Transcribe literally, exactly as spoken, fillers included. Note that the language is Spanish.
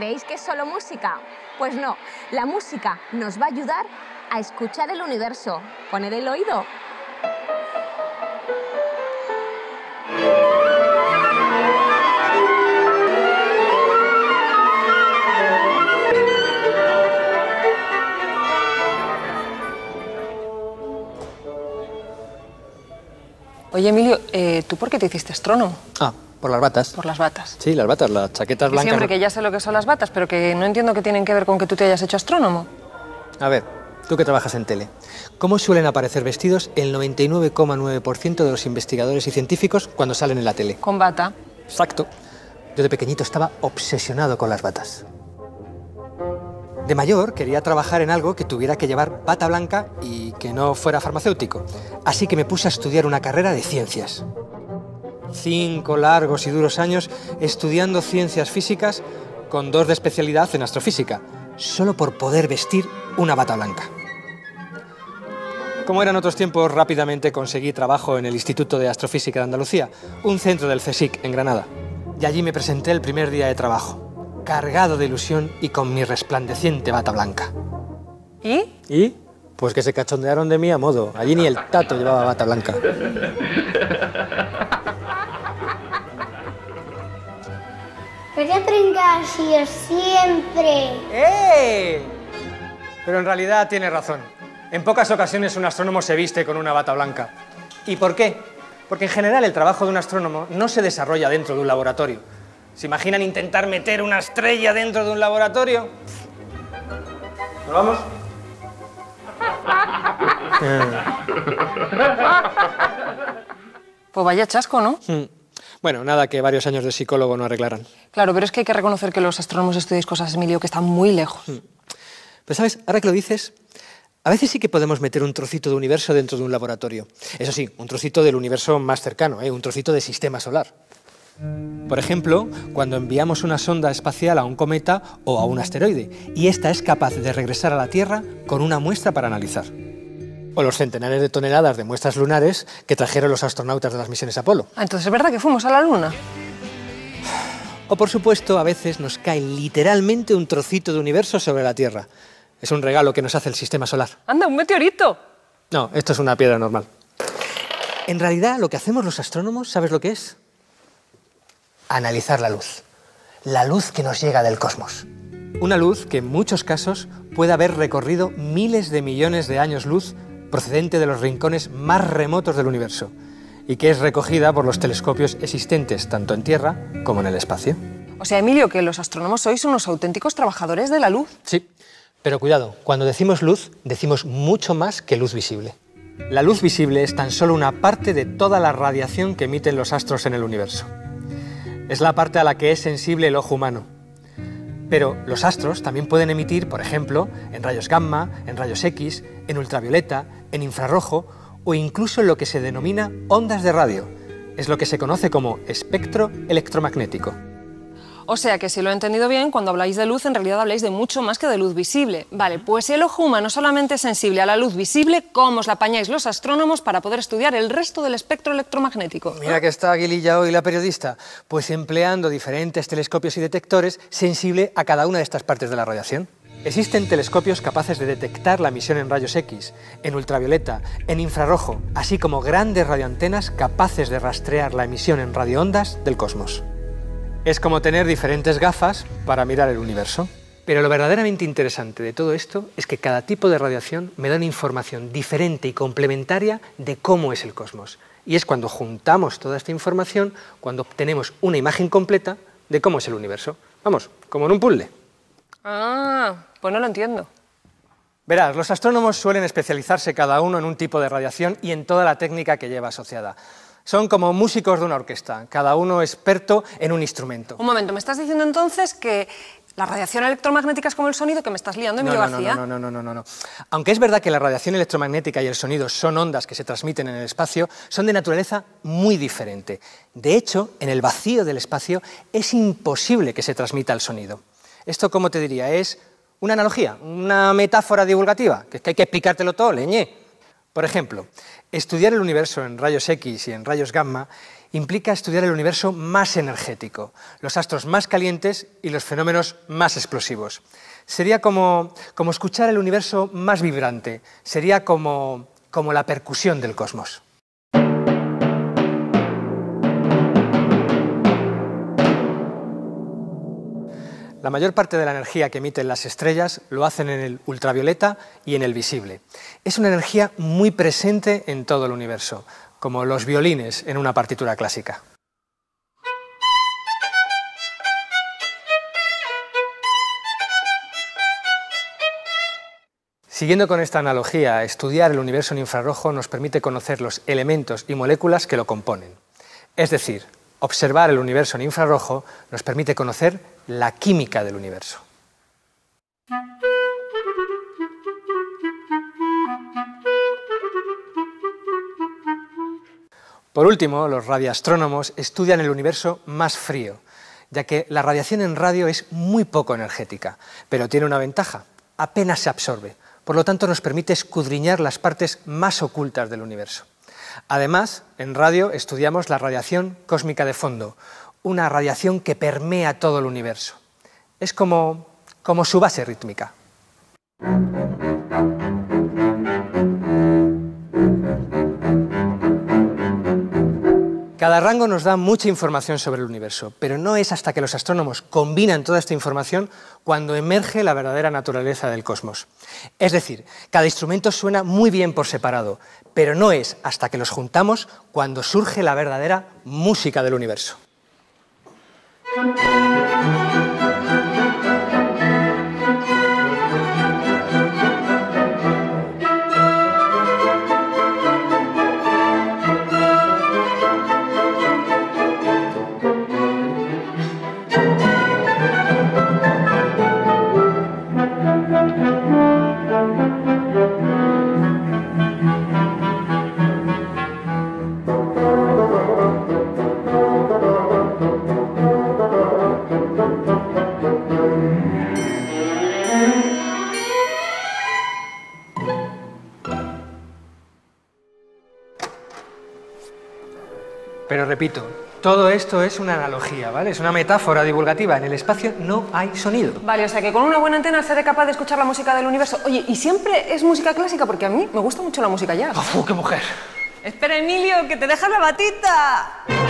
¿Creéis que es solo música? Pues no, la música nos va a ayudar a escuchar el universo. Poned el oído. Oye, Emilio, eh, ¿tú por qué te hiciste astrónomo? Ah, por las batas. Por las batas. Sí, las batas, las chaquetas blancas... Siempre que ya sé lo que son las batas, pero que no entiendo qué tienen que ver con que tú te hayas hecho astrónomo. A ver, tú que trabajas en tele, ¿cómo suelen aparecer vestidos el noventa y nueve coma nueve por ciento de los investigadores y científicos cuando salen en la tele? Con bata. Exacto. Yo de pequeñito estaba obsesionado con las batas. De mayor quería trabajar en algo que tuviera que llevar bata blanca y que no fuera farmacéutico. Así que me puse a estudiar una carrera de ciencias. Cinco largos y duros años estudiando ciencias físicas con dos de especialidad en astrofísica, solo por poder vestir una bata blanca. Como eran otros tiempos, rápidamente conseguí trabajo en el Instituto de Astrofísica de Andalucía, un centro del C S I C en Granada. Y allí me presenté el primer día de trabajo, cargado de ilusión y con mi resplandeciente bata blanca. ¿Y? ¿Y? Pues que se cachondearon de mí a modo. Allí ni el tato llevaba bata blanca. Pero aprenda así siempre. ¡Eh! Pero en realidad tiene razón. En pocas ocasiones un astrónomo se viste con una bata blanca. ¿Y por qué? Porque en general el trabajo de un astrónomo no se desarrolla dentro de un laboratorio. ¿Se imaginan intentar meter una estrella dentro de un laboratorio? ¿Nos vamos? Pues vaya chasco, ¿no? Mm. Bueno, nada que varios años de psicólogo no arreglaran. Claro, pero es que hay que reconocer que los astrónomos estudiáis cosas, Emilio, que están muy lejos. Mm. Pues sabes, ahora que lo dices, a veces sí que podemos meter un trocito de universo dentro de un laboratorio. Eso sí, un trocito del universo más cercano, ¿eh? Un trocito de sistema solar. Por ejemplo, cuando enviamos una sonda espacial a un cometa o a un asteroide, y esta es capaz de regresar a la Tierra con una muestra para analizar. O los centenares de toneladas de muestras lunares que trajeron los astronautas de las misiones Apolo. Ah, entonces es verdad que fuimos a la Luna. O por supuesto, a veces nos cae literalmente un trocito de universo sobre la Tierra. Es un regalo que nos hace el sistema solar. ¡Anda, un meteorito! No, esto es una piedra normal. En realidad, lo que hacemos los astrónomos, ¿sabes lo que es? Analizar la luz, la luz que nos llega del cosmos. Una luz que en muchos casos puede haber recorrido miles de millones de años luz procedente de los rincones más remotos del universo y que es recogida por los telescopios existentes tanto en Tierra como en el espacio. O sea, Emilio, que los astrónomos sois unos auténticos trabajadores de la luz. Sí, pero cuidado, cuando decimos luz, decimos mucho más que luz visible. La luz visible es tan solo una parte de toda la radiación que emiten los astros en el universo. Es la parte a la que es sensible el ojo humano. Pero los astros también pueden emitir, por ejemplo, en rayos gamma, en rayos X, en ultravioleta, en infrarrojo o incluso en lo que se denomina ondas de radio. Es lo que se conoce como espectro electromagnético. O sea que, si lo he entendido bien, cuando habláis de luz en realidad habláis de mucho más que de luz visible. Vale, pues el ojo humano solamente es sensible a la luz visible. ¿Cómo os la apañáis los astrónomos para poder estudiar el resto del espectro electromagnético? Mira que está Aguililla hoy, la periodista. Pues empleando diferentes telescopios y detectores sensible a cada una de estas partes de la radiación. Existen telescopios capaces de detectar la emisión en rayos X, en ultravioleta, en infrarrojo, así como grandes radioantenas capaces de rastrear la emisión en radioondas del cosmos. Es como tener diferentes gafas para mirar el universo. Pero lo verdaderamente interesante de todo esto es que cada tipo de radiación me da una información diferente y complementaria de cómo es el cosmos. Y es cuando juntamos toda esta información, cuando obtenemos una imagen completa de cómo es el universo. Vamos, como en un puzzle. Ah, pues no lo entiendo. Verás, los astrónomos suelen especializarse cada uno en un tipo de radiación y en toda la técnica que lleva asociada. Son como músicos de una orquesta, cada uno experto en un instrumento. Un momento, ¿me estás diciendo entonces que la radiación electromagnética es como el sonido? Que me estás liando, Emilio García. No, no, no, no, no, no. Aunque es verdad que la radiación electromagnética y el sonido son ondas que se transmiten en el espacio, son de naturaleza muy diferente. De hecho, en el vacío del espacio es imposible que se transmita el sonido. Esto, ¿cómo te diría? Es una analogía, una metáfora divulgativa, que es que hay que explicártelo todo, leñé. Por ejemplo, estudiar el universo en rayos X y en rayos gamma implica estudiar el universo más energético, los astros más calientes y los fenómenos más explosivos. Sería como, como escuchar el universo más vibrante, sería como, como la percusión del cosmos. La mayor parte de la energía que emiten las estrellas lo hacen en el ultravioleta y en el visible. Es una energía muy presente en todo el universo, como los violines en una partitura clásica. Siguiendo con esta analogía, estudiar el universo en infrarrojo nos permite conocer los elementos y moléculas que lo componen. Es decir, observar el universo en infrarrojo nos permite conocer la química del universo. Por último, los radioastrónomos estudian el universo más frío, ya que la radiación en radio es muy poco energética, pero tiene una ventaja: apenas se absorbe, por lo tanto nos permite escudriñar las partes más ocultas del universo. Además, en radio estudiamos la radiación cósmica de fondo, una radiación que permea todo el universo. Es como, como su base rítmica. Cada rango nos da mucha información sobre el universo, pero no es hasta que los astrónomos combinan toda esta información cuando emerge la verdadera naturaleza del cosmos. Es decir, cada instrumento suena muy bien por separado, pero no es hasta que los juntamos cuando surge la verdadera música del universo. Pero repito, todo esto es una analogía, ¿vale? Es una metáfora divulgativa. En el espacio no hay sonido. Vale, o sea que con una buena antena seré capaz de escuchar la música del universo. Oye, ¿y siempre es música clásica? Porque a mí me gusta mucho la música jazz. ¡Oh, qué mujer! ¡Espera, Emilio, que te dejas la batita!